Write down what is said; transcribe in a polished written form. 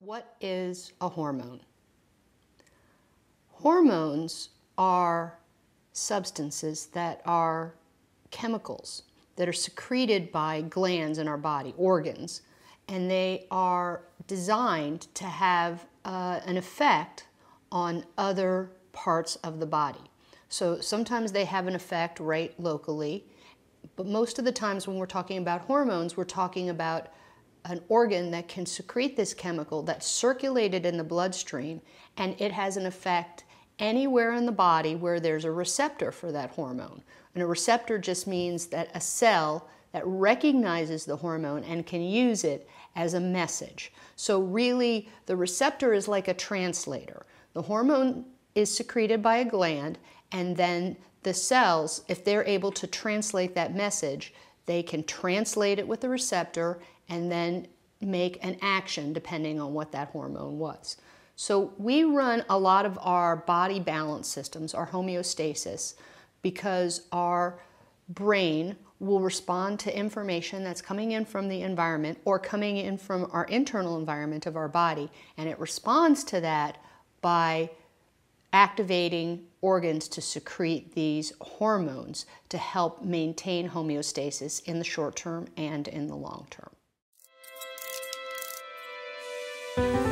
What is a hormone? Hormones are substances that are chemicals that are secreted by glands in our body, organs, and they are designed to have an effect on other parts of the body. So sometimes they have an effect right locally, but most of the times when we're talking about hormones, we're talking about an organ that can secrete this chemical that's circulated in the bloodstream, and it has an effect anywhere in the body where there's a receptor for that hormone. And a receptor just means that a cell that recognizes the hormone and can use it as a message. So really, the receptor is like a translator. The hormone is secreted by a gland, and then the cells, if they're able to translate that message, they can translate it with the receptor and then make an action depending on what that hormone was. So we run a lot of our body balance systems, our homeostasis, because our brain will respond to information that's coming in from the environment or coming in from our internal environment of our body, and it responds to that by activating organs to secrete these hormones to help maintain homeostasis in the short term and in the long term.